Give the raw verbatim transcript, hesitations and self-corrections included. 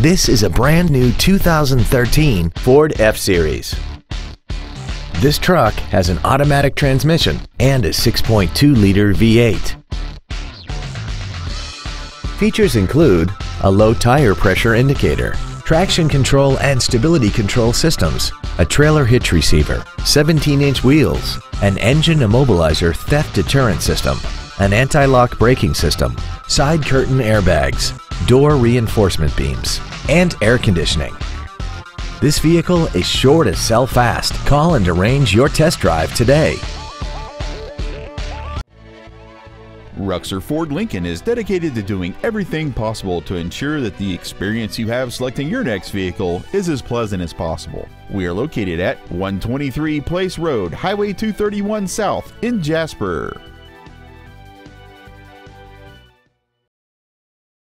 This is a brand new two thousand thirteen Ford F-Series. This truck has an automatic transmission and a six point two liter V eight. Features include a low tire pressure indicator, traction control and stability control systems, a trailer hitch receiver, seventeen inch wheels, an engine immobilizer theft deterrent system, an anti-lock braking system, side curtain airbags, door reinforcement beams, and air conditioning. This vehicle is sure to sell fast. Call and arrange your test drive today. Ruxer Ford Lincoln is dedicated to doing everything possible to ensure that the experience you have selecting your next vehicle is as pleasant as possible. We are located at one twenty-three Place Road, Highway two thirty-one South in Jasper.